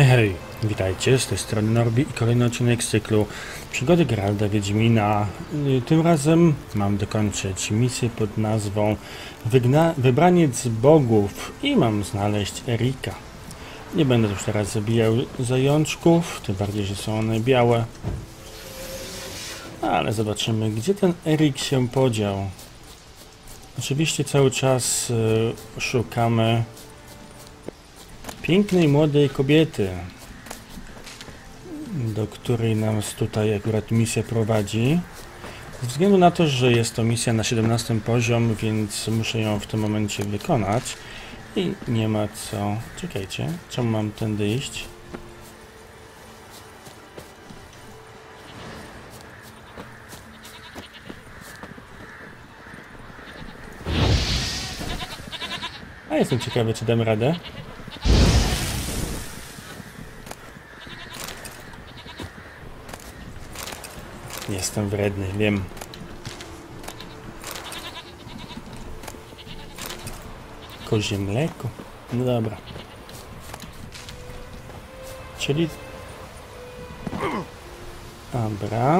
Hej, witajcie, z tej strony Norbi i kolejny odcinek z cyklu Przygody Geralta Wiedźmina. Tym razem mam dokończyć misję pod nazwą Wybraniec Bogów i mam znaleźć Erika. Nie będę już teraz zabijał zajączków, tym bardziej, że są one białe. Ale zobaczymy, gdzie ten Erik się podział. Oczywiście cały czas szukamy pięknej, młodej kobiety, do której nas tutaj akurat misja prowadzi. Ze względu na to, że jest to misja na 17 poziom, więc muszę ją w tym momencie wykonać. I nie ma co... Czekajcie, czemu mam tędy iść? A jestem ciekawy, czy dam radę. Jestem wredny, wiem. Kozie mleko. No dobra. Czyli... Dobra.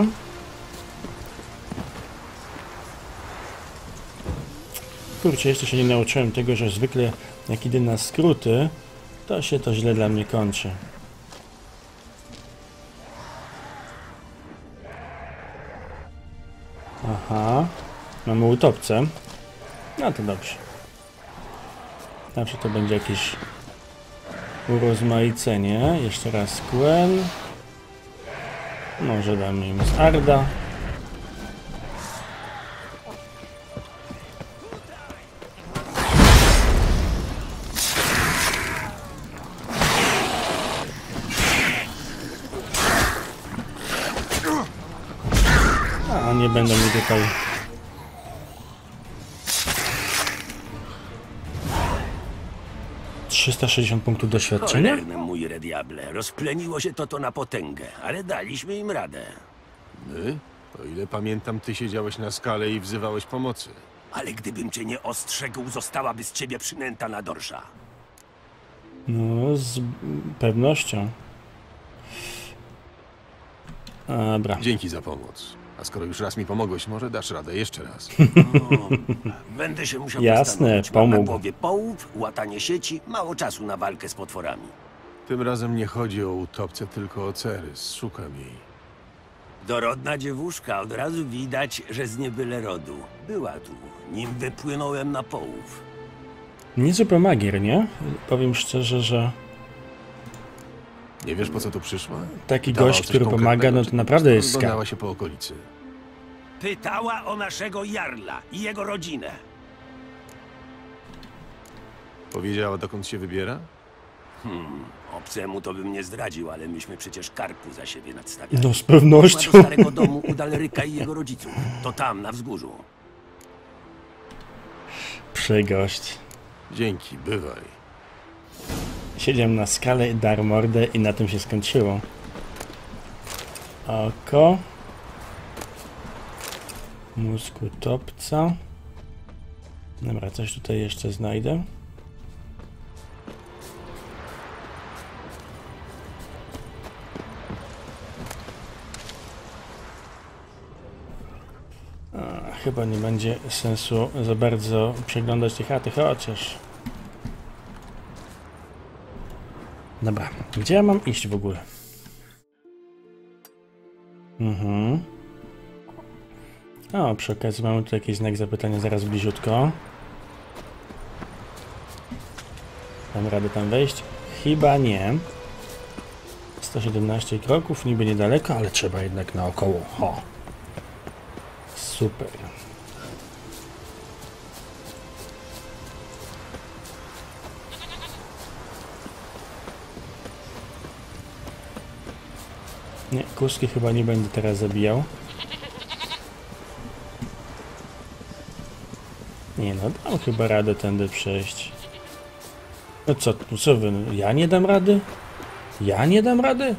Kurczę, jeszcze się nie nauczyłem tego, że zwykle jak idę na skróty, to się to źle dla mnie kończy. Aha, mamy utopcę. No to dobrze. Zawsze to będzie jakieś urozmaicenie. Jeszcze raz QN. Może damy im z Arda. Nie będą mi tutaj ...360 punktów doświadczenia? Cholerne, mój rediable, rozpleniło się to na potęgę, ale daliśmy im radę. My? O ile pamiętam, ty siedziałeś na skale i wzywałeś pomocy. Ale gdybym cię nie ostrzegł, zostałaby z ciebie przynęta na dorsza. No, z pewnością. Dobra. Dzięki za pomoc. A skoro już raz mi pomogłeś, może dasz radę jeszcze raz. No, będę się musiał zastanowić. Pomógł. Na głowie połów, łatanie sieci, mało czasu na walkę z potworami. Tym razem nie chodzi o utopcę, tylko o Cerys. Szukam jej. Dorodna dziewuszka, od razu widać, że z niebyle rodu. Była tu, nim wypłynąłem na połów. Niezły magier, nie? Powiem szczerze, że... Nie wiesz, po co tu przyszła? Taki gość, który pomaga, no to naprawdę jest skam. Zbadała się po okolicy. Pytała o naszego Jarla i jego rodzinę. Powiedziała, dokąd się wybiera? Obcemu to bym nie zdradził, ale myśmy przecież karku za siebie nadstawiali. No, z pewnością. Do starego domu Udalryka i jego rodziców. To tam, na wzgórzu. Przygość. Dzięki, bywaj. Siedziałem na skale i dar mordę i na tym się skończyło. Oko. Mózg utopca. Dobra, coś tutaj jeszcze znajdę. Chyba nie będzie sensu za bardzo przeglądać tej chaty, chociaż... Dobra, gdzie ja mam iść w ogóle? O, przy okazji mamy tu jakiś znak zapytania zaraz bliziutko. Mam radę tam wejść? Chyba nie. 117 kroków, niby niedaleko, ale trzeba jednak naokoło. Ho! Super. Nie, kuski chyba nie będę teraz zabijał. Nie no, dam chyba radę tędy przejść. No co wy, ja nie dam rady? Ja nie dam rady?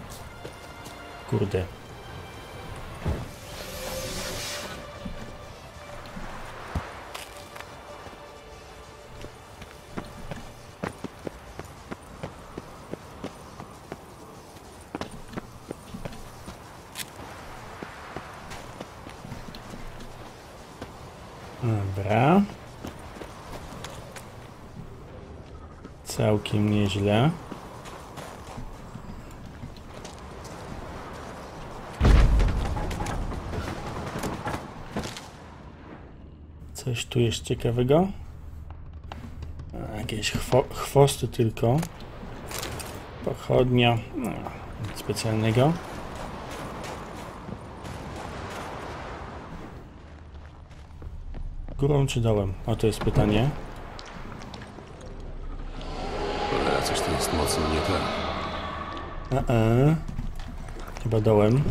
Kurde. Dobra. Całkiem nieźle. Coś tu jest ciekawego? Jakieś chwosty tylko. Pochodnia. No, nic specjalnego. Górą czy dołem? O, to jest pytanie. Cholera, coś tu jest mocno nie tak. Chyba dołem.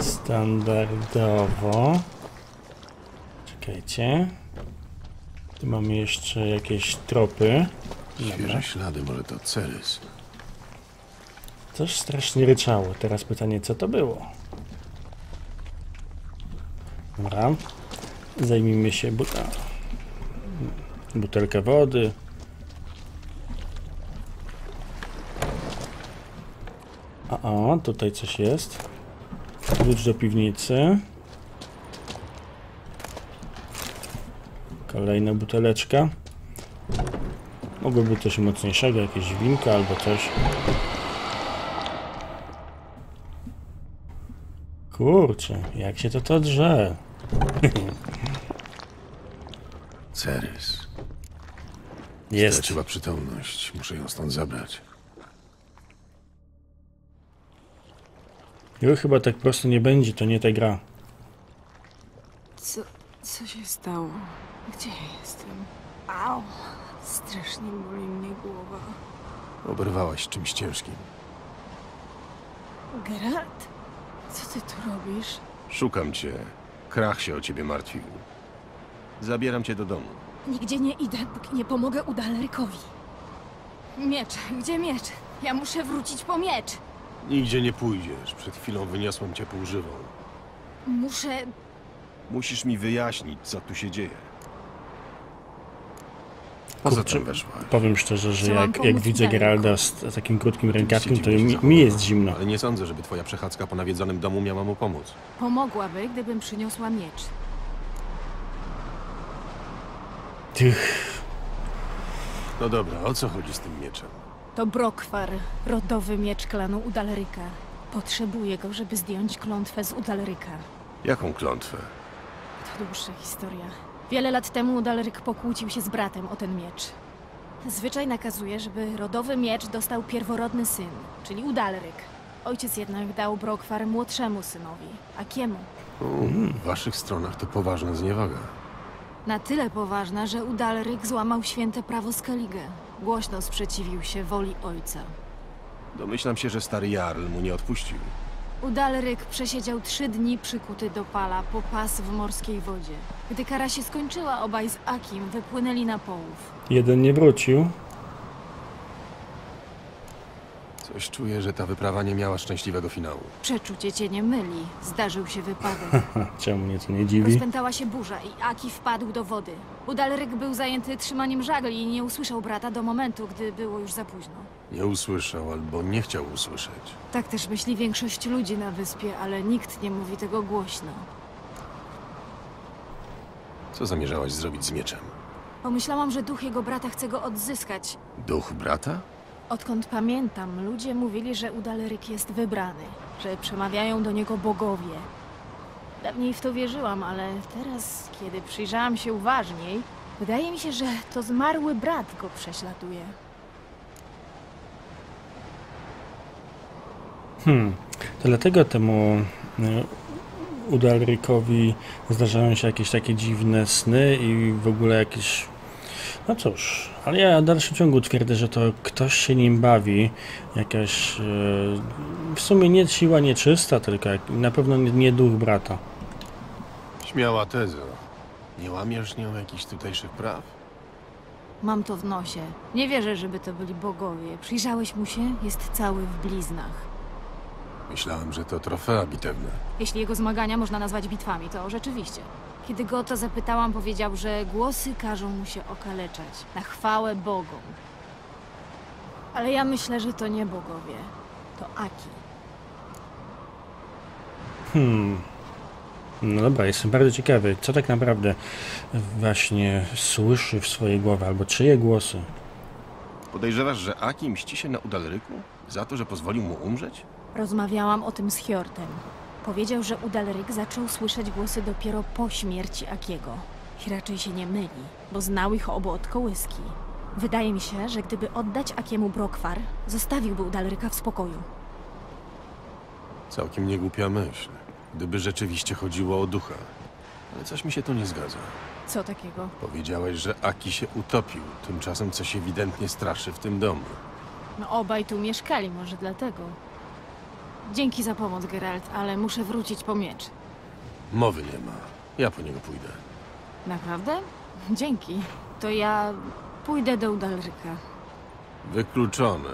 Standardowo. Czekajcie. Tu mamy jeszcze jakieś tropy. Świeże ślady, może to Cerys. Coś strasznie ryczało. Teraz pytanie, co to było? Dobra. Zajmijmy się butelką wody. O, tutaj coś jest. Klucz do piwnicy. Kolejna buteleczka. Mogłoby coś mocniejszego, jakieś winka albo coś. Kurczę, jak się to drze. Cerys. Jest. Straciła przytomność, muszę ją stąd zabrać. Jo, chyba tak prosto nie będzie, to nie ta gra. Co się stało? Gdzie ja jestem? Au! Strasznie boli mnie głowa. Oberwałaś czymś ciężkim. Geralt? Co ty tu robisz? Szukam cię. Krach się o ciebie martwił. Zabieram cię do domu. Nigdzie nie idę, póki nie pomogę Udalrykowi. Miecz, gdzie miecz? Ja muszę wrócić po miecz. Nigdzie nie pójdziesz. Przed chwilą wyniosłem cię pół żywą. Muszę... Musisz mi wyjaśnić, co tu się dzieje. Kurczę, powiem szczerze, że jak widzę Geralda z takim krótkim rękawkiem, to mi jest zimno. Ale nie sądzę, żeby twoja przechadzka po nawiedzonym domu miała mu pomóc. Pomogłaby, gdybym przyniosła miecz. No dobra, o co chodzi z tym mieczem? To Brokwar, rodowy miecz klanu Udalryka. Potrzebuję go, żeby zdjąć klątwę z Udalryka. Jaką klątwę? To dłuższa historia. Wiele lat temu Udalryk pokłócił się z bratem o ten miecz. Zwyczaj nakazuje, żeby rodowy miecz dostał pierworodny syn, czyli Udalryk. Ojciec jednak dał Brokwar młodszemu synowi, Akiemu. W waszych stronach to poważna zniewaga. Na tyle poważna, że Udalryk złamał święte prawo Skellige. Głośno sprzeciwił się woli ojca. Domyślam się, że stary Jarl mu nie odpuścił. Udalryk przesiedział 3 dni przykuty do pala po pas w morskiej wodzie. Gdy kara się skończyła, obaj z Akim wypłynęli na połów. Jeden nie wrócił. Coś czuję, że ta wyprawa nie miała szczęśliwego finału. Przeczucie cię nie myli. Zdarzył się wypadek. Czemu mnie to nie dziwi? Rozpętała się burza i Aki wpadł do wody. Udalryk był zajęty trzymaniem żagli i nie usłyszał brata do momentu, gdy było już za późno. Nie usłyszał albo nie chciał usłyszeć. Tak też myśli większość ludzi na wyspie, ale nikt nie mówi tego głośno. Co zamierzałaś zrobić z mieczem? Pomyślałam, że duch jego brata chce go odzyskać. Duch brata? Odkąd pamiętam, ludzie mówili, że Udalryk jest wybrany, że przemawiają do niego bogowie. Dawniej w to wierzyłam, ale teraz, kiedy przyjrzałam się uważniej, wydaje mi się, że to zmarły brat go prześladuje. To dlatego temu Udalrykowi zdarzają się jakieś takie dziwne sny i w ogóle jakieś... No cóż, ale ja w dalszym ciągu twierdzę, że to ktoś się nim bawi, jakaś w sumie nie siła nieczysta, tylko na pewno nie duch brata. Śmiała teza. Nie łamiesz nią jakichś tutejszych praw? Mam to w nosie. Nie wierzę, żeby to byli bogowie. Przyjrzałeś mu się? Jest cały w bliznach. Myślałem, że to trofea bitewne. Jeśli jego zmagania można nazwać bitwami, to rzeczywiście. Kiedy go o to zapytałam, powiedział, że głosy każą mu się okaleczać. Na chwałę bogom. Ale ja myślę, że to nie bogowie. To Aki. No dobra, jestem bardzo ciekawy, co tak naprawdę właśnie słyszy w swojej głowie, albo czyje głosy. Podejrzewasz, że Aki mści się na Udalryku? Za to, że pozwolił mu umrzeć? Rozmawiałam o tym z Hjortem. Powiedział, że Udalryk zaczął słyszeć głosy dopiero po śmierci Akiego. I raczej się nie myli, bo znał ich obu od kołyski. Wydaje mi się, że gdyby oddać Akiemu Brokwar, zostawiłby Udalryka w spokoju. Całkiem niegłupia myśl. Gdyby rzeczywiście chodziło o ducha. Ale coś mi się tu nie zgadza. Co takiego? Powiedziałeś, że Aki się utopił. Tymczasem coś ewidentnie straszy w tym domu. No obaj tu mieszkali, może dlatego. Dzięki za pomoc, Geralt, ale muszę wrócić po miecz. Mowy nie ma. Ja po niego pójdę. Naprawdę? Dzięki. To ja pójdę do Udalryka. Wykluczone.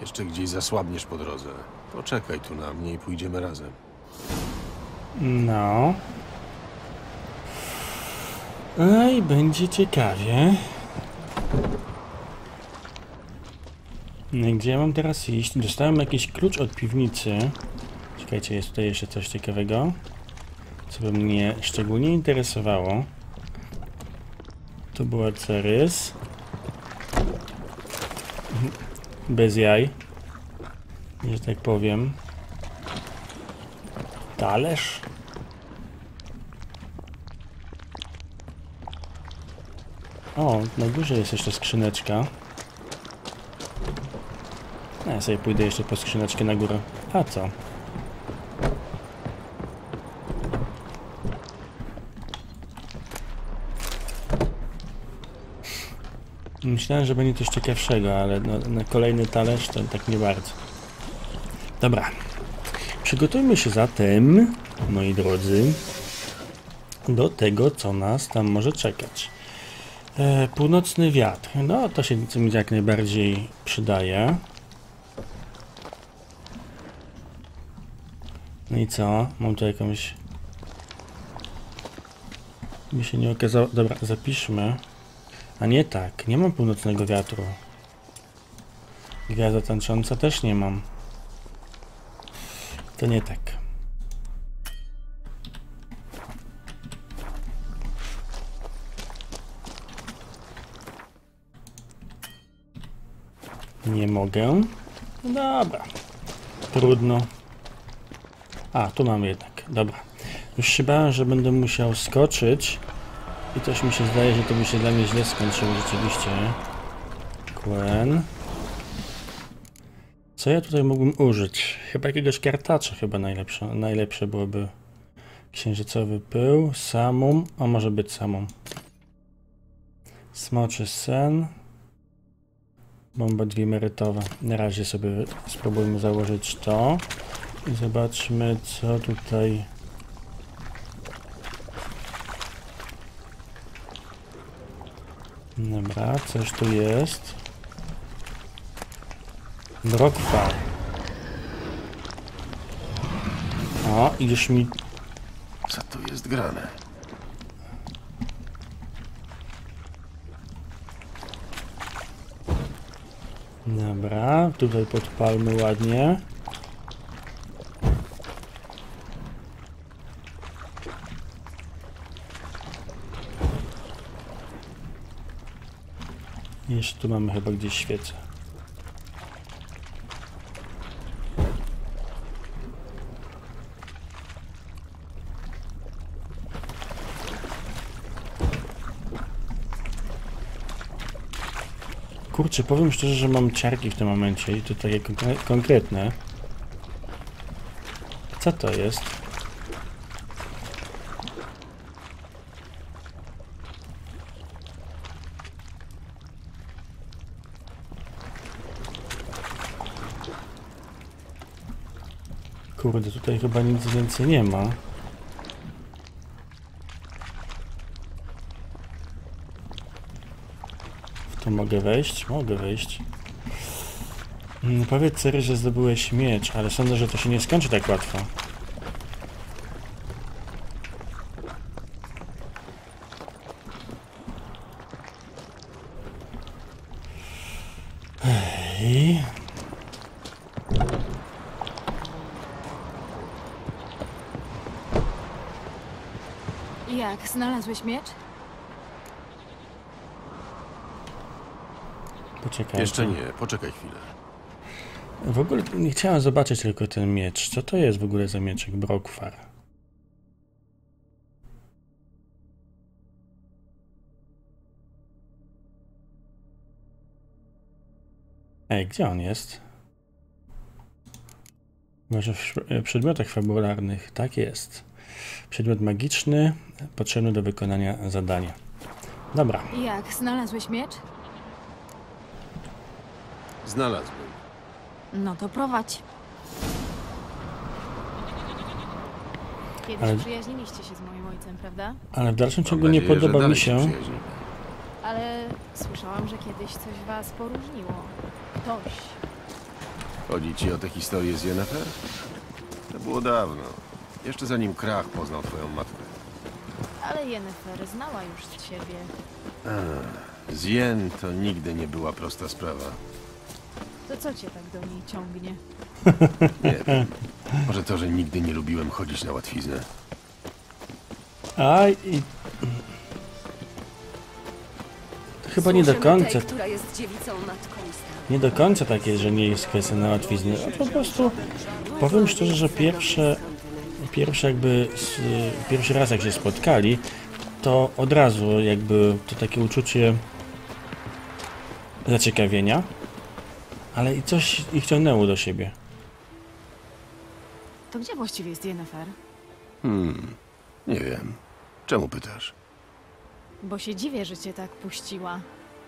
Jeszcze gdzieś zasłabniesz po drodze. Poczekaj tu na mnie i pójdziemy razem. No. Ej, będzie ciekawie. No i gdzie ja mam teraz iść? Dostałem jakiś klucz od piwnicy. Czekajcie, jest tutaj jeszcze coś ciekawego, co by mnie szczególnie interesowało. Tu była Cerys. Bez jaj, że tak powiem. Talerz? O, na górze jest jeszcze skrzyneczka. Ja sobie pójdę jeszcze po skrzyneczkę na górę. A co? Myślałem, że będzie coś ciekawszego, ale no, na kolejny talerz to tak nie bardzo. Dobra. Przygotujmy się zatem, moi drodzy, do tego, co nas tam może czekać. Północny wiatr. No, to się mi jak najbardziej przydaje. No i co? Mam tu jakąś... Mi się nie okazało... Dobra, zapiszmy. A nie tak, nie mam północnego wiatru. Gwiazda tańcząca też nie mam. To nie tak. Nie mogę. Dobra. Trudno. A, tu mamy jednak. Dobra. Już się bałem, że będę musiał skoczyć. I też mi się zdaje, że to by się dla mnie źle skończyło rzeczywiście. Quen. Co ja tutaj mógłbym użyć? Chyba jakiegoś kartacza, chyba najlepsze byłoby. Księżycowy pył, samum, a może być samum. Smoczy sen. Bomba dwiemerytowa. Na razie sobie spróbujmy założyć to. I zobaczmy, co tutaj... Dobra, coś tu jest. Brokwar. O, iż mi... Co tu jest grane? Dobra, tutaj podpalmy ładnie. Jeszcze tu mamy chyba gdzieś świecę. Kurczę, powiem szczerze, że mam ciarki w tym momencie i to takie konkretne. Co to jest? Kurde, tutaj chyba nic więcej nie ma. W to mogę wejść? Mogę wejść. Powiedz Cery, że zdobyłeś miecz, ale sądzę, że to się nie skończy tak łatwo. Ej. Jak, znalazłeś miecz? Poczekaj. Jeszcze nie, poczekaj chwilę. W ogóle nie chciałem zobaczyć tylko ten miecz. Co to jest w ogóle za mieczek? Brokwar. Ej, gdzie on jest? Może w przedmiotach fabularnych. Tak jest. Przedmiot magiczny, potrzebny do wykonania zadania. Dobra. Jak, znalazłeś miecz? Znalazłem. No to prowadź. Kiedyś przyjaźniliście się z moim ojcem, prawda? Ale w dalszym ciągu nie podoba mi się. Ale słyszałam, że kiedyś coś was poróżniło. Ktoś. Chodzi ci o tę historię z Yennefer? To było dawno. Jeszcze zanim Krach poznał twoją matkę. Ale Yennefer znała już z ciebie. Z Jen to nigdy nie była prosta sprawa. To co cię tak do niej ciągnie? Nie. Może to, że nigdy nie lubiłem chodzić na łatwiznę. Chyba nie do końca. Nie do końca tak jest, że nie jest kwestia na łatwiznę. A po prostu powiem szczerze, że pierwszy raz jak się spotkali, to od razu jakby to takie uczucie zaciekawienia. Ale i coś ich ciągnęło do siebie. To gdzie właściwie jest Yennefer? Nie wiem. Czemu pytasz? Bo się dziwię, że cię tak puściła.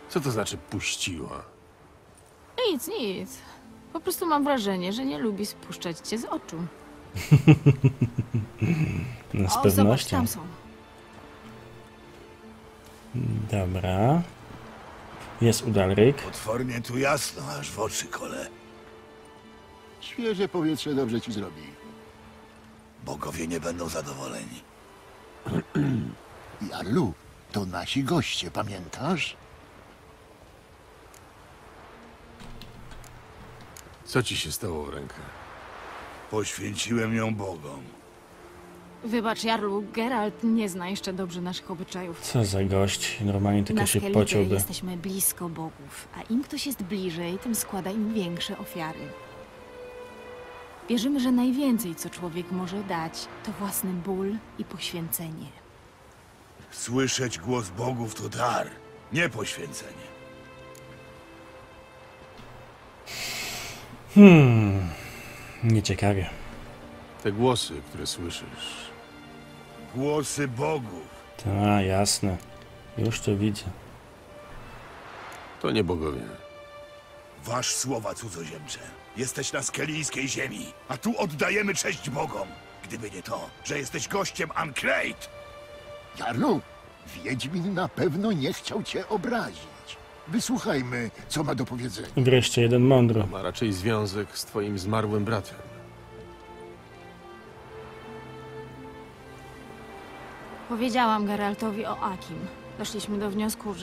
Co to znaczy puściła? Nic. Po prostu mam wrażenie, że nie lubi spuszczać cię z oczu. No z pewnością. Zobacz, tam są. Dobra. Jest Udalryk. Potwornie tu jasno, aż w oczy kole. Świeże powietrze dobrze ci zrobi. Bogowie nie będą zadowoleni. Jarlu, to nasi goście, pamiętasz? Co ci się stało w rękę? Poświęciłem ją bogom. Wybacz, Jarlu, Geralt nie zna jeszcze dobrze naszych obyczajów. Co za gość, normalnie tylko się pociąłby. Jesteśmy blisko bogów, a im ktoś jest bliżej, tym składa im większe ofiary. Wierzymy, że najwięcej, co człowiek może dać, to własny ból i poświęcenie. Słyszeć głos bogów to dar, nie poświęcenie. Nieciekawie. Te głosy, które słyszysz. Głosy bogów. Ta, jasne. Już to widzę. To nie bogowie. Wasz słowa, cudzoziemcze. Jesteś na skellijskiej ziemi, a tu oddajemy cześć bogom. Gdyby nie to, że jesteś gościem Ankleid. Jarlu, Wiedźmin na pewno nie chciał cię obrazić. Wysłuchajmy, co ma do powiedzenia. Wreszcie jeden mądry. Ma raczej związek z twoim zmarłym bratem. Powiedziałam Geraltowi o Akim. Doszliśmy do wniosku,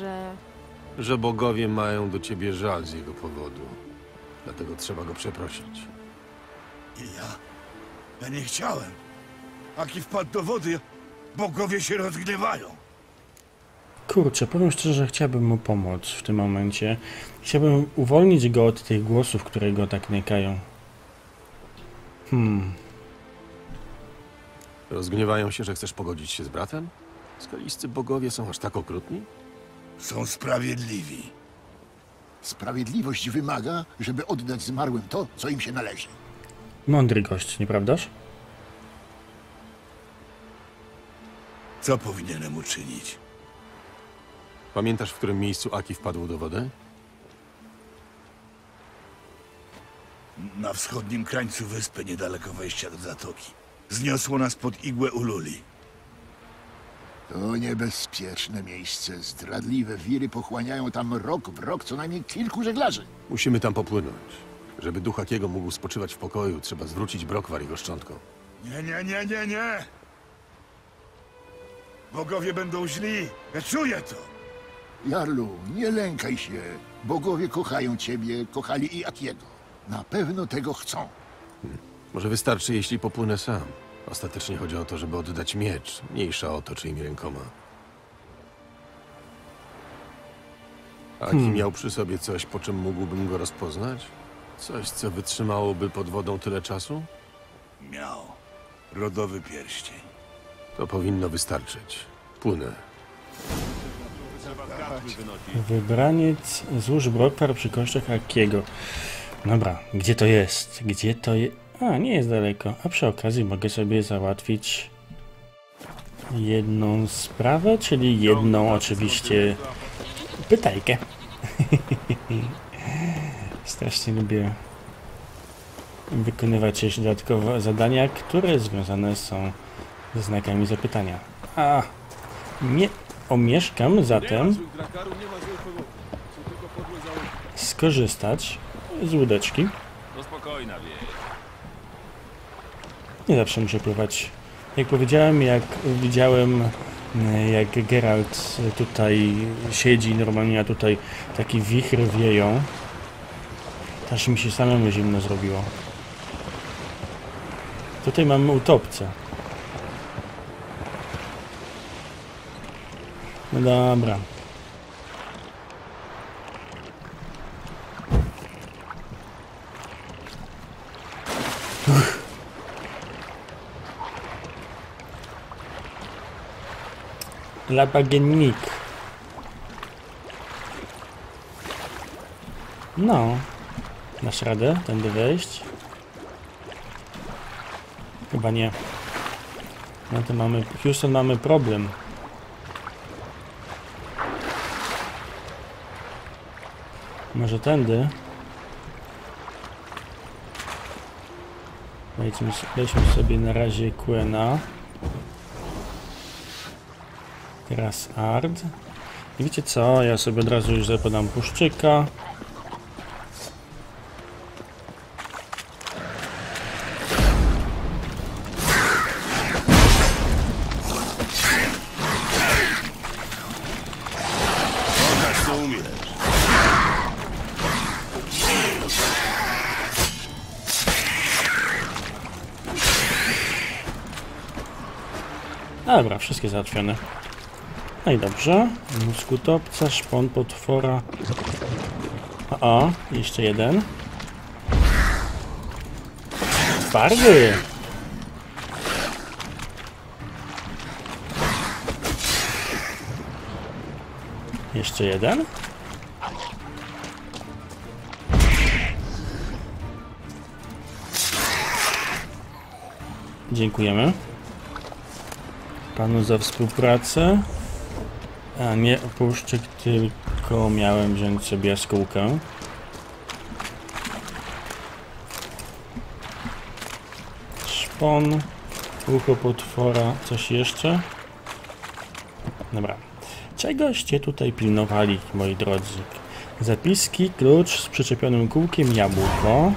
że bogowie mają do ciebie żal z jego powodu. Dlatego trzeba go przeprosić. Ja nie chciałem. Aki wpadł do wody, bogowie się rozgniewają. Kurczę, powiem szczerze, że chciałbym mu pomóc w tym momencie. Chciałbym uwolnić go od tych głosów, które go tak nękają. Rozgniewają się, że chcesz pogodzić się z bratem? Skalistcy bogowie są aż tak okrutni? Są sprawiedliwi. Sprawiedliwość wymaga, żeby oddać zmarłym to, co im się należy. Mądry gość, nieprawdaż? Co powinienem uczynić? Pamiętasz, w którym miejscu Aki wpadł do wody? Na wschodnim krańcu wyspy, niedaleko wejścia do zatoki. Zniosło nas pod igłę Ululi. To niebezpieczne miejsce. Zdradliwe wiry pochłaniają tam rok w rok co najmniej kilku żeglarzy. Musimy tam popłynąć. Żeby duch Akiego mógł spoczywać w pokoju, trzeba zwrócić brokwar jego szczątkom. Nie. Bogowie będą źli. Ja czuję to. Jarlu, nie lękaj się. Bogowie kochają ciebie, kochali i Akiego. Na pewno tego chcą. Może wystarczy, jeśli popłynę sam. Ostatecznie chodzi o to, żeby oddać miecz, mniejsza o to, czyimi rękoma. Aki miał przy sobie coś, po czym mógłbym go rozpoznać? Coś, co wytrzymałoby pod wodą tyle czasu? Miał. Rodowy pierścień. To powinno wystarczyć. Płynę. Wybraniec złóż Brokwar przy kościach Akiego. Dobra, gdzie to jest? Gdzie to jest? A, nie jest daleko. A przy okazji mogę sobie załatwić jedną sprawę, czyli jedną oczywiście pytajkę. Strasznie lubię wykonywać jeszcze dodatkowe zadania, które związane są ze znakami zapytania. A, nie omieszkam zatem skorzystać z łódeczki. Nie zawsze muszę pływać. Jak powiedziałem, jak widziałem, jak Geralt tutaj siedzi normalnie, a tutaj taki wichry wieją, aż mi się samemu zimno zrobiło. Tutaj mamy utopcę. No dobra. Labagennik. No. Masz radę tędy wejść? Chyba nie. No to mamy... Houston, mamy problem. Może tędy? Weźmy sobie na razie Quena. Teraz Ard. I wiecie co? Ja sobie od razu już zapadam puszczyka. Dobra, wszystkie załatwione. No i dobrze. Mózgutopca, szpon potwora. O, jeszcze jeden. Twardy! Jeszcze jeden. Dziękujemy panu za współpracę. A nie puszczyk, tylko miałem wziąć sobie jaskółkę. Szpon, ucho potwora, coś jeszcze? Dobra. Czegoście tutaj pilnowali, moi drodzy? Zapiski, klucz z przyczepionym kółkiem, jabłko.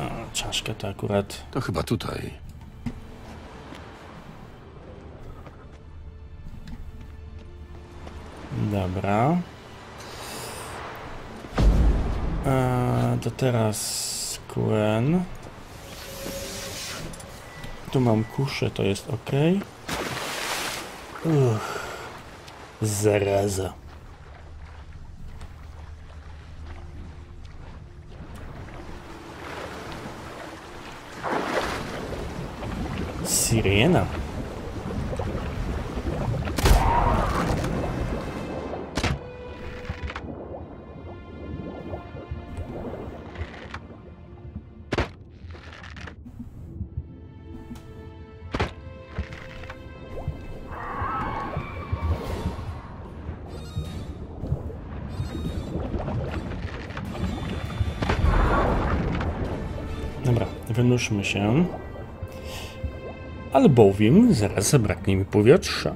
A, czaszka to akurat... To chyba tutaj. Dobra. To teraz Quen. Tu mam kuszę, to jest ok. Zaraza. Sirena. Wynurzmy się, albowiem zaraz zabraknie mi powietrza.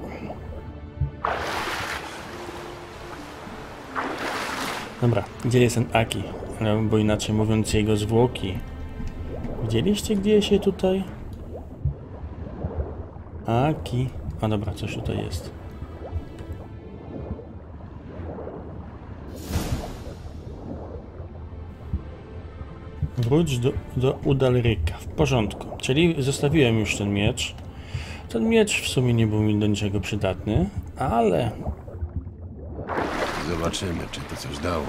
Dobra, gdzie jest ten Aki? Albo inaczej mówiąc, jego zwłoki. Widzieliście, gdzie się tutaj? Aki. A dobra, coś tutaj jest. Wróć do Udalryka. W porządku. Czyli zostawiłem już ten miecz. Ten miecz w sumie nie był mi do niczego przydatny, ale... Zobaczymy, czy to coś dało.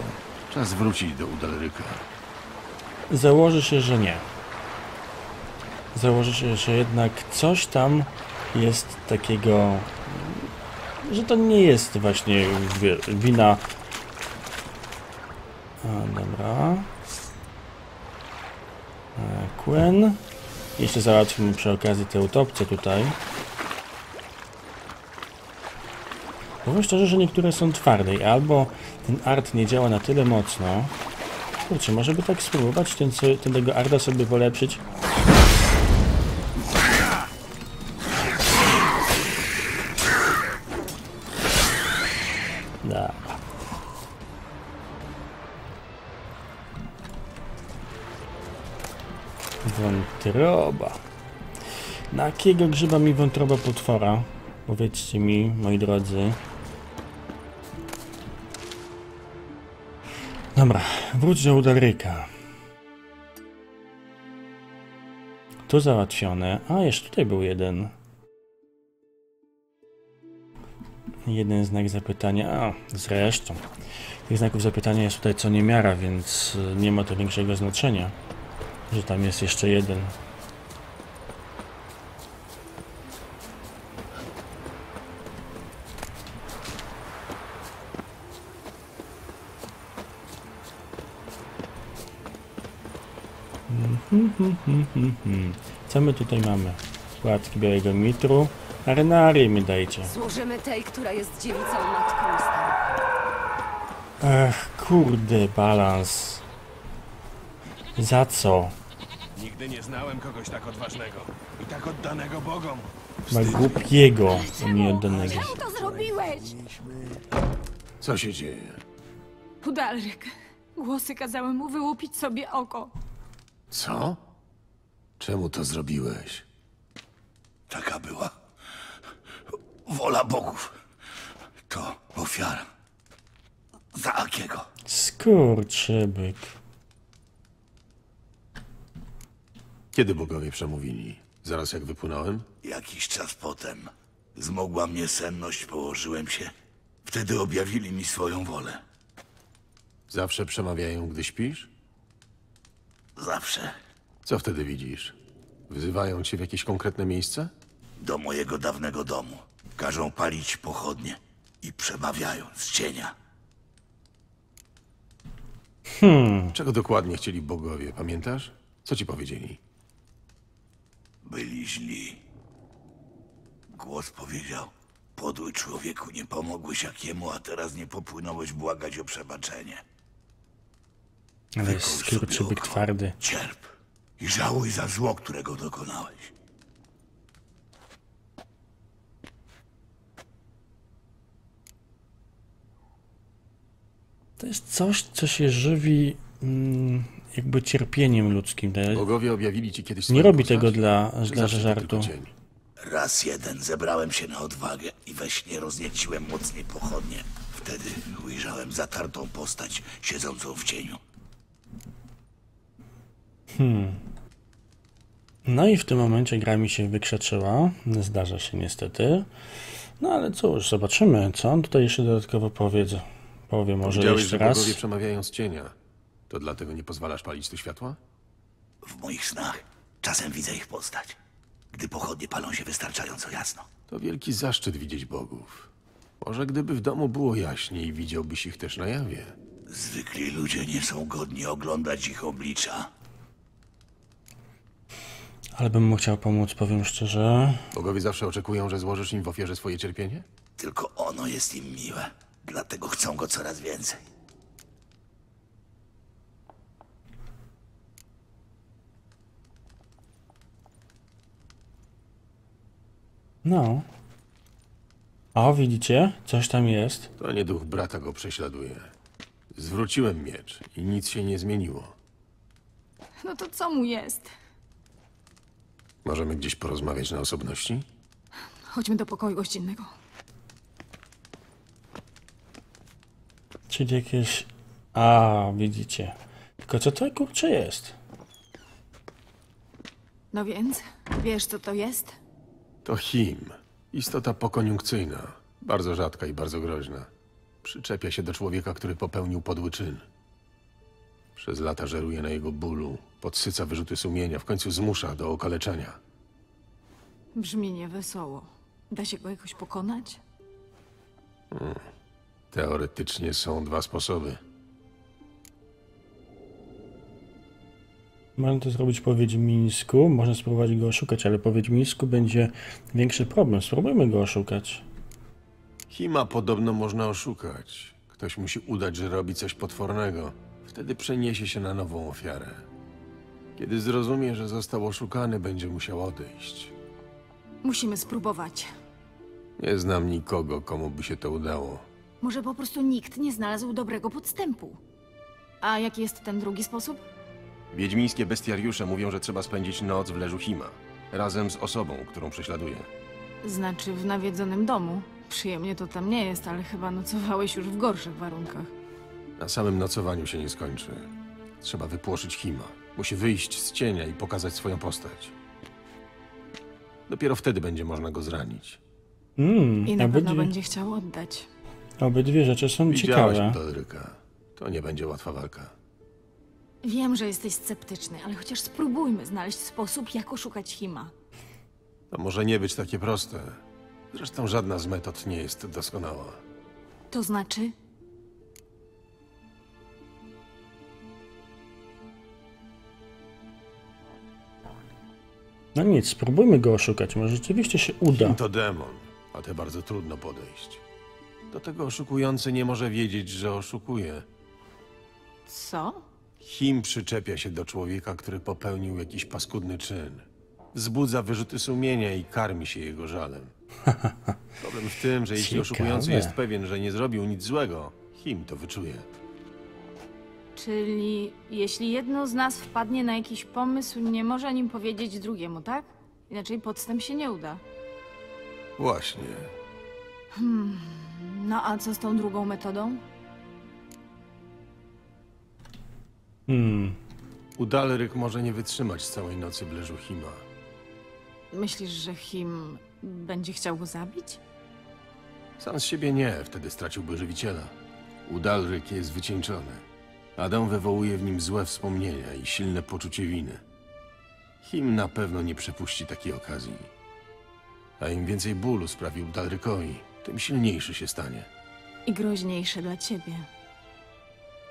Czas wrócić do Udalryka. Założę się, że nie. Założę się, że jednak coś tam jest takiego... że to nie jest właśnie wina... A, dobra... Quen. Jeszcze załatwimy przy okazji te utopce tutaj. Powiem szczerze, że niektóre są twardej, albo ten art nie działa na tyle mocno. Kurczę, może by tak spróbować tego arta sobie polepszyć. Wątroba. Na jakiego grzyba mi wątroba potwora? Powiedzcie mi, moi drodzy. Dobra, wróć do Udalryka. Tu załatwione. A, jeszcze tutaj był jeden. Jeden znak zapytania. A, zresztą. Tych znaków zapytania jest tutaj co niemiara, więc nie ma to większego znaczenia, że tam jest jeszcze jeden. Co my tutaj mamy? Płatki białego mitru. Arenarię mi dajcie. Służymy tej, która jest dziewicą matką starą. Ach, kurde, balans. Za co? Nigdy nie znałem kogoś tak odważnego i tak oddanego Bogom. Ma głupiego, a nie oddanego. Czemu to zrobiłeś? Co się dzieje? Udalryk. Głosy kazały mu wyłupić sobie oko. Co? Czemu to zrobiłeś? Taka była wola Bogów. To ofiara. Za Akiego. Skurczybyk. Kiedy bogowie przemówili? Zaraz jak wypłynąłem? Jakiś czas potem. Zmogła mnie senność, położyłem się. Wtedy objawili mi swoją wolę. Zawsze przemawiają, gdy śpisz? Zawsze. Co wtedy widzisz? Wzywają cię w jakieś konkretne miejsce? Do mojego dawnego domu. Każą palić pochodnie i przemawiają z cienia. Czego dokładnie chcieli bogowie, pamiętasz? Co ci powiedzieli? Byli źli. Głos powiedział: podły człowieku, nie pomogłeś Jakiemu, a teraz nie popłynąłeś błagać o przebaczenie. Ale jest skurczybyk twardy. Cierp i żałuj za zło, którego dokonałeś. To jest coś, co się żywi... jakby cierpieniem ludzkim. Bogowie objawili ci kiedyś... Nie robi tego dla żartu. Raz jeden zebrałem się na odwagę i we śnie roznieciłem mocniej pochodnie. Wtedy ujrzałem zatartą postać siedzącą w cieniu. No i w tym momencie gra mi się wykrzeczyła. Zdarza się niestety. No ale cóż, zobaczymy, co on tutaj jeszcze dodatkowo powie. Powie może jeszcze raz. Bogowie przemawiają z cienia. To dlatego nie pozwalasz palić tu światła? W moich snach czasem widzę ich postać, gdy pochodnie palą się wystarczająco jasno. To wielki zaszczyt widzieć bogów. Może gdyby w domu było jaśniej, widziałbyś ich też na jawie. Zwykli ludzie nie są godni oglądać ich oblicza. Ale bym mu chciał pomóc, powiem szczerze. Bogowie zawsze oczekują, że złożysz im w ofierze swoje cierpienie? Tylko ono jest im miłe, dlatego chcą go coraz więcej. No. O, widzicie? Coś tam jest. To nie duch brata go prześladuje. Zwróciłem miecz i nic się nie zmieniło. No to co mu jest? Możemy gdzieś porozmawiać na osobności? Chodźmy do pokoju gościnnego. Czyli jakieś... A, widzicie. Tylko co to kurczę jest? No więc, wiesz co to jest? To Him. Istota pokoniunkcyjna. Bardzo rzadka i bardzo groźna. Przyczepia się do człowieka, który popełnił podły czyn. Przez lata żeruje na jego bólu, podsyca wyrzuty sumienia, w końcu zmusza do okaleczenia. Brzmi niewesoło. Da się go jakoś pokonać? Teoretycznie są dwa sposoby. Można to zrobić po wiedźmińsku. Można spróbować go oszukać, ale po wiedźmińsku będzie większy problem. Spróbujmy go oszukać. Hima podobno można oszukać. Ktoś musi udać, że robi coś potwornego. Wtedy przeniesie się na nową ofiarę. Kiedy zrozumie, że został oszukany, będzie musiał odejść. Musimy spróbować. Nie znam nikogo, komu by się to udało. Może po prostu nikt nie znalazł dobrego podstępu. A jaki jest ten drugi sposób? Wiedźmińskie bestiariusze mówią, że trzeba spędzić noc w leżu Hima. Razem z osobą, którą prześladuje. Znaczy w nawiedzonym domu. Przyjemnie to tam nie jest, ale chyba nocowałeś już w gorszych warunkach. Na samym nocowaniu się nie skończy. Trzeba wypłoszyć Hima. Musi wyjść z cienia i pokazać swoją postać. Dopiero wtedy będzie można go zranić. I na pewno będzie chciał oddać. Obydwie rzeczy są ciekawe. Udalryka. To nie będzie łatwa walka. Wiem, że jesteś sceptyczny, ale chociaż spróbujmy znaleźć sposób, jak oszukać Hima. To może nie być takie proste. Zresztą żadna z metod nie jest doskonała. To znaczy? No nic, spróbujmy go oszukać, może rzeczywiście się uda. Him to demon, a te bardzo trudno podejść. Do tego oszukujący nie może wiedzieć, że oszukuje. Co? Him przyczepia się do człowieka, który popełnił jakiś paskudny czyn. Wzbudza wyrzuty sumienia i karmi się jego żalem. Problem w tym, że jeśli oszukujący jest pewien, że nie zrobił nic złego, Him to wyczuje. Czyli jeśli jedno z nas wpadnie na jakiś pomysł, nie może nim powiedzieć drugiemu, tak? Inaczej podstęp się nie uda. Właśnie. No a co z tą drugą metodą? Udalryk może nie wytrzymać całej nocy w leżu Hima. Myślisz, że Him będzie chciał go zabić? Sam z siebie nie, wtedy straciłby żywiciela. Udalryk jest wycieńczony. Adam wywołuje w nim złe wspomnienia i silne poczucie winy. Him na pewno nie przepuści takiej okazji. A im więcej bólu sprawi Udalrykowi, tym silniejszy się stanie. I groźniejszy dla ciebie.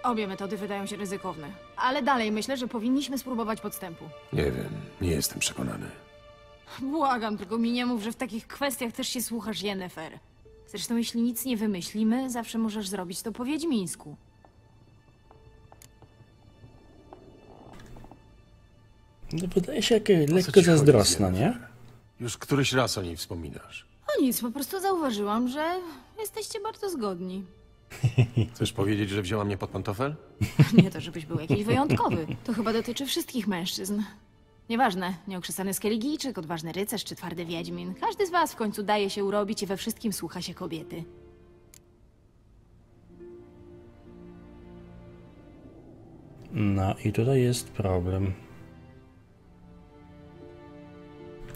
Obie metody wydają się ryzykowne, ale dalej myślę, że powinniśmy spróbować podstępu. Nie wiem, nie jestem przekonany. Błagam, tylko mi nie mów, że w takich kwestiach też się słuchasz Yennefer. Zresztą jeśli nic nie wymyślimy, zawsze możesz zrobić to po wiedźmińsku. No wydaje się jakieś lekko zazdrosna, nie? Już któryś raz o niej wspominasz. O nic, po prostu zauważyłam, że jesteście bardzo zgodni. Chcesz powiedzieć, że wzięła mnie pod pantofel? Nie to, żebyś był jakiś wyjątkowy. To chyba dotyczy wszystkich mężczyzn. Nieważne, nieokrzesany skeligijczyk, odważny rycerz czy twardy wiedźmin. Każdy z was w końcu daje się urobić i we wszystkim słucha się kobiety. No i tutaj jest problem.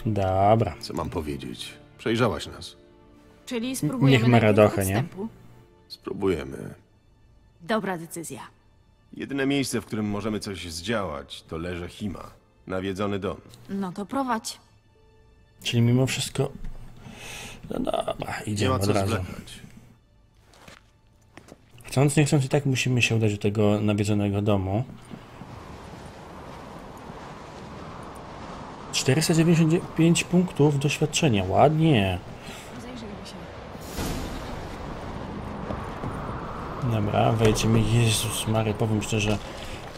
Dobra. Co mam powiedzieć? Przejrzałaś nas. Czyli spróbujemy... Niech ma radochę, nie? Spróbujemy. Dobra decyzja. Jedyne miejsce, w którym możemy coś zdziałać, to leże Hima. Nawiedzony dom. No to prowadź. Czyli mimo wszystko... No dobra, idziemy od razu. Chcąc, nie chcąc i tak musimy się udać do tego nawiedzonego domu. 495 punktów doświadczenia. Ładnie. Dobra, wejdziemy. Jezus Maria, powiem szczerze,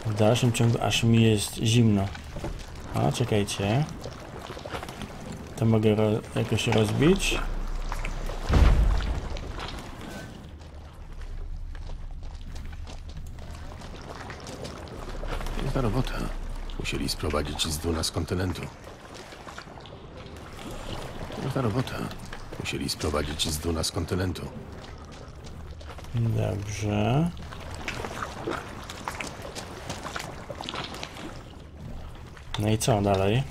w dalszym ciągu aż mi jest zimno. A, czekajcie. To mogę jakoś rozbić. Piękna robota. Musieli sprowadzić z 12 kontynentu. Piękna robota. Musieli sprowadzić z 12 kontynentu. Dobrze. No i co dalej?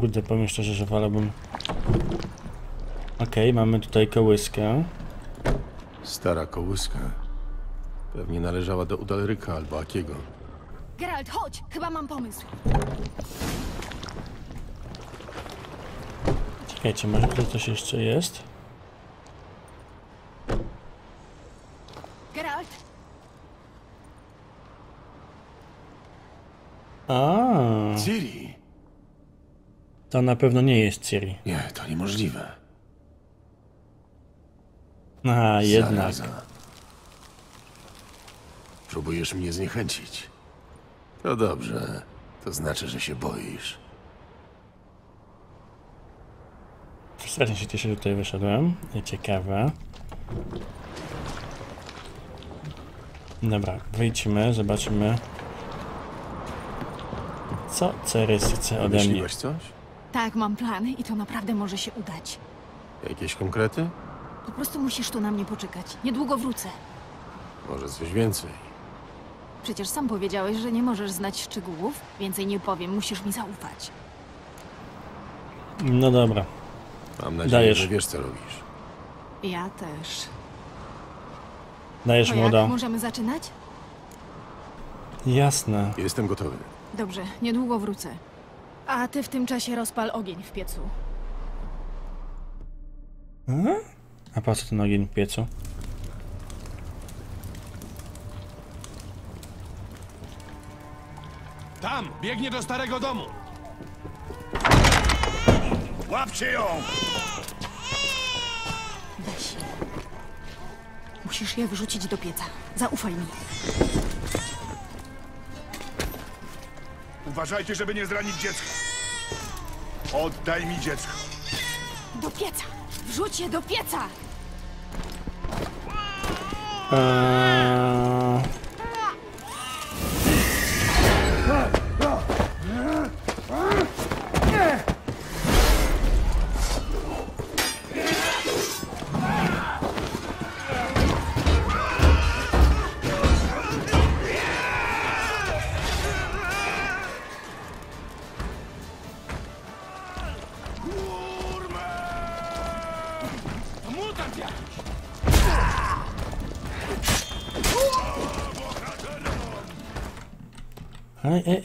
Kurde, powiem szczerze, że wolałbym... Okej, mamy tutaj kołyskę. Stara kołyska. Pewnie należała do Udalryka albo Akiego. Geralt, chodź! Chyba mam pomysł. Czekajcie, może tutaj coś jeszcze jest? Geralt? Ciri! To na pewno nie jest Ciri. Nie, to niemożliwe. A, jednak. Zaraza. Próbujesz mnie zniechęcić. To dobrze. To znaczy, że się boisz. Strasznie się cieszę, że tutaj wyszedłem. Ciekawe. Dobra, wyjdźmy, zobaczymy. Co Cerys chce ode mnie? Myśliłeś coś? Tak, mam plany i to naprawdę może się udać. Jakieś konkrety? Po prostu musisz tu na mnie poczekać. Niedługo wrócę. Może coś więcej? Przecież sam powiedziałeś, że nie możesz znać szczegółów. Więcej nie powiem, musisz mi zaufać. No dobra. Mam nadzieję, że wiesz, co robisz. Ja też. Dajesz, młoda. Możemy zaczynać? Jasne. Jestem gotowy. Dobrze, niedługo wrócę. A ty w tym czasie rozpal ogień w piecu. A po co ten ogień w piecu? Tam! Biegnie do starego domu! Łapcie ją! Weź. Musisz je wrzucić do pieca. Zaufaj mi. Uważajcie, żeby nie zranić dziecka. Oddaj mi dziecko. Do pieca! Wrzuć je do pieca!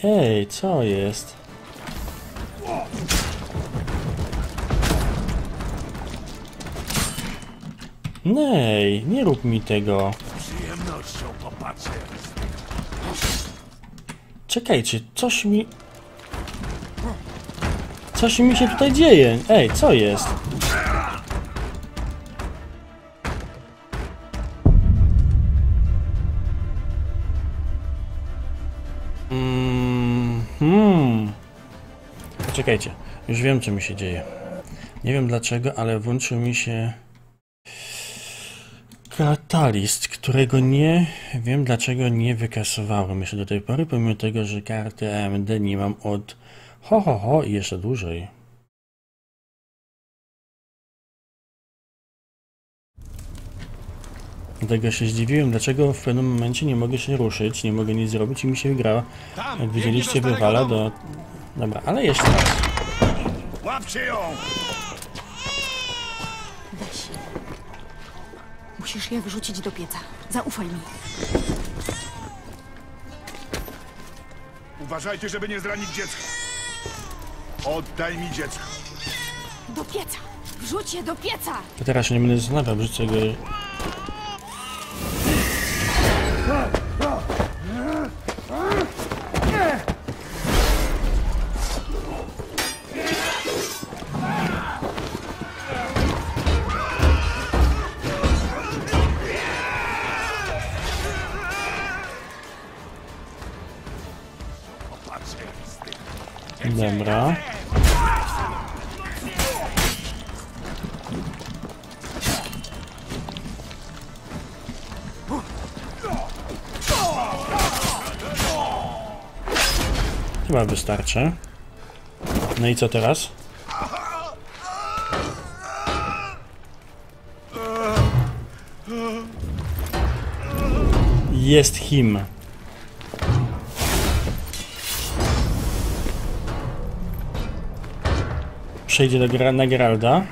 Ej, co jest? Nej, nie rób mi tego. Czekajcie, coś mi... Coś mi się tutaj dzieje. Ej, co jest? Czekajcie, już wiem, co mi się dzieje. Nie wiem dlaczego, ale włączył mi się katalist, którego nie wiem dlaczego nie wykasowałem jeszcze do tej pory, pomimo tego, że karty AMD nie mam od i jeszcze dłużej. Dlatego się zdziwiłem, dlaczego w pewnym momencie nie mogę się ruszyć, nie mogę nic zrobić i mi się gra, jak widzieliście, wywala do... Dobra, ale jeszcze raz. Łapcie ją! Weź. Musisz je wrzucić do pieca. Zaufaj mi. Uważajcie, żeby nie zranić dziecka. Oddaj mi dziecko. Do pieca! Wrzuć je do pieca! To teraz nie będę zastanawiał, wrzucę go... Dobra. Chyba wystarczy. No i co teraz? Jest Him. przejdzie na Geralda.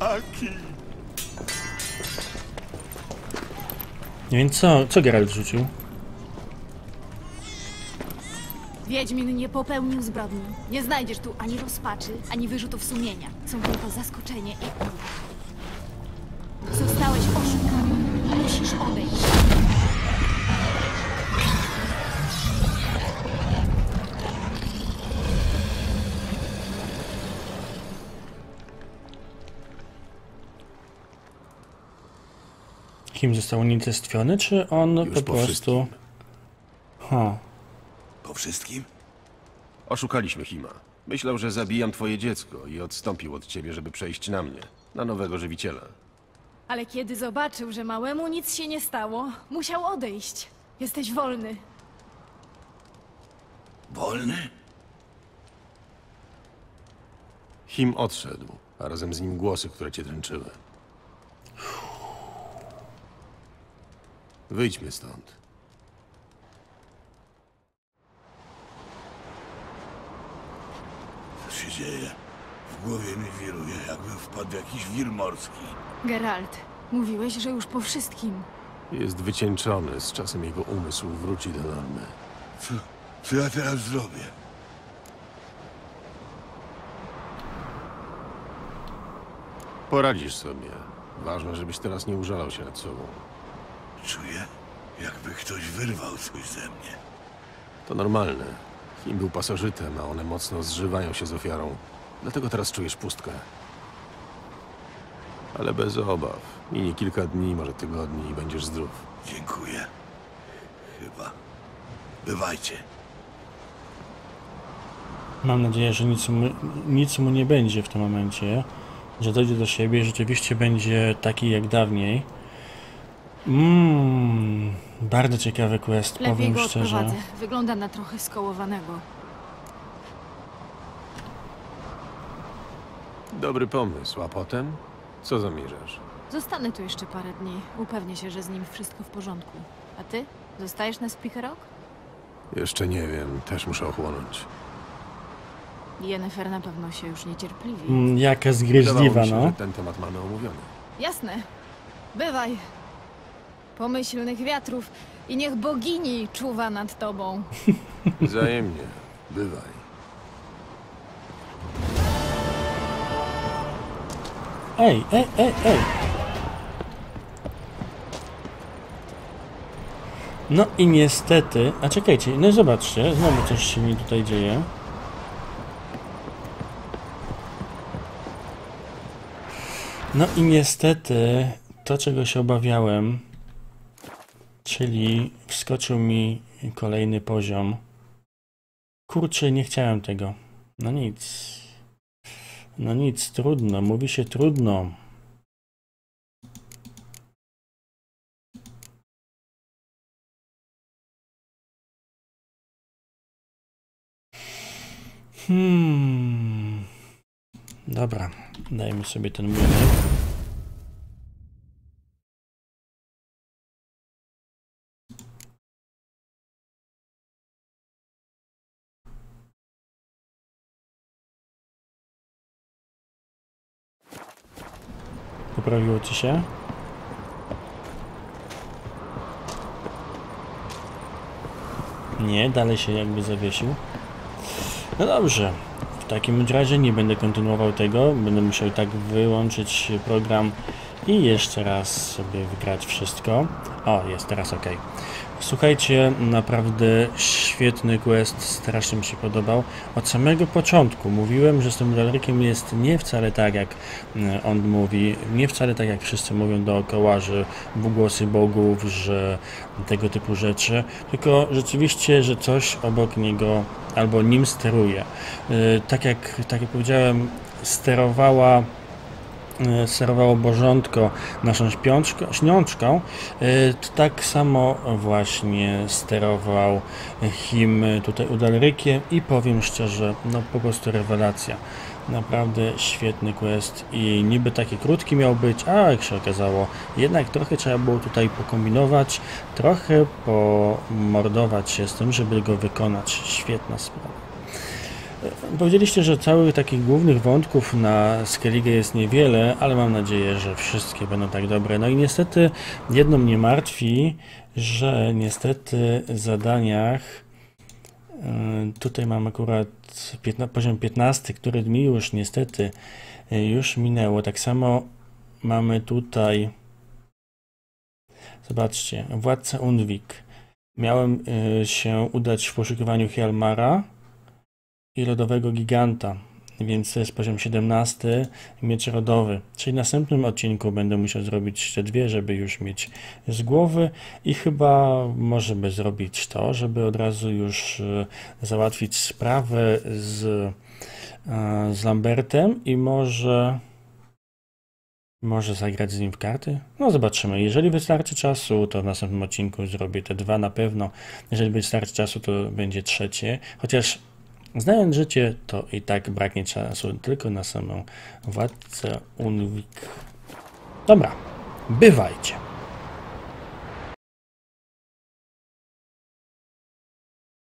Aki. Nie wiem, co Geralt rzucił? Wiedźmin nie popełnił zbrodni. Nie znajdziesz tu ani rozpaczy, ani wyrzutów sumienia. Są tylko zaskoczenie i ulga. Zostałeś oszukany. Musisz odejść. Kim został unicestwiony, czy on już po prostu... Po wszystkim? Oszukaliśmy Hima. Myślał, że zabijam twoje dziecko i odstąpił od ciebie, żeby przejść na mnie. Na nowego żywiciela. Ale kiedy zobaczył, że małemu nic się nie stało, musiał odejść. Jesteś wolny. Wolny? Him odszedł, a razem z nim głosy, które cię dręczyły. Wyjdźmy stąd. Co się dzieje? W głowie mi wiruje, jakbym wpadł w jakiś wir morski. Geralt, mówiłeś, że już po wszystkim. Jest wycieńczony, z czasem jego umysł wróci do normy. Co ja teraz zrobię? Poradzisz sobie. Ważne, żebyś teraz nie użalał się nad sobą. Czuję, jakby ktoś wyrwał coś ze mnie. To normalne. Him był pasożytem, a one mocno zżywają się z ofiarą. Dlatego teraz czujesz pustkę. Ale bez obaw. Minie kilka dni, może tygodni i będziesz zdrów. Dziękuję. Chyba. Bywajcie. Mam nadzieję, że nic mu nie będzie w tym momencie. Że dojdzie do siebie i rzeczywiście będzie taki jak dawniej. Bardzo ciekawy quest, powiem szczerze. Lepiej go odprowadzę. Wygląda na trochę skołowanego. Dobry pomysł, a potem? Co zamierzasz? Zostanę tu jeszcze parę dni. Upewnię się, że z nim wszystko w porządku. A ty? Zostajesz na Spikerok? Jeszcze nie wiem. Też muszę ochłonąć. Yennefer na pewno się już niecierpliwi. Jaka zgryźliwa, no. Że ten temat mamy omówiony. Jasne. Bywaj. Pomyślnych wiatrów i niech bogini czuwa nad tobą. Wzajemnie. Bywaj. Ej. No i niestety... A czekajcie, no i zobaczcie, znowu coś się mi tutaj dzieje. No i niestety to, czego się obawiałem... Czyli wskoczył mi kolejny poziom. Kurczę, nie chciałem tego. No nic. No nic, trudno. Mówi się trudno. Dobra, dajmy sobie ten młynek. Poprawiło ci się? Nie, dalej się jakby zawiesił. No dobrze, w takim razie nie będę kontynuował tego. Będę musiał tak wyłączyć program I jeszcze raz sobie wygrać wszystko. O, jest teraz ok. Słuchajcie, naprawdę świetny quest, strasznie mi się podobał. Od samego początku mówiłem, że z tym Udalrykiem jest nie wcale tak, jak on mówi, nie wcale tak, jak wszyscy mówią dookoła, że głosy bogów, że tego typu rzeczy, tylko rzeczywiście, że coś obok niego albo nim steruje. Tak jak powiedziałem, sterowało Bożątko naszą śniączką, tak samo właśnie sterował Him tutaj Udalrykiem i powiem szczerze, no po prostu rewelacja. Naprawdę świetny quest i niby taki krótki miał być, a jak się okazało, jednak trochę trzeba było tutaj pokombinować, trochę pomordować się z tym, żeby go wykonać. Świetna sprawa. Powiedzieliście, że całych takich głównych wątków na Skellige jest niewiele, ale mam nadzieję, że wszystkie będą tak dobre. No i niestety jedno mnie martwi, że niestety w zadaniach, tutaj mam akurat poziom 15, który mi już niestety minęło. Tak samo mamy tutaj, zobaczcie, władca Undvik. Miałem się udać w poszukiwaniu Hjalmara i lodowego giganta, więc to jest poziom 17, miecz rodowy. Czyli w następnym odcinku będę musiał zrobić te dwie, żeby już mieć z głowy i chyba możemy zrobić to, żeby od razu już załatwić sprawę z Lambertem i może zagrać z nim w karty? No zobaczymy. Jeżeli wystarczy czasu, to w następnym odcinku zrobię te dwa na pewno. Jeżeli wystarczy czasu, to będzie trzecie. Chociaż znając życie, to i tak braknie czasu tylko na samą władcę Undvik. Dobra, bywajcie.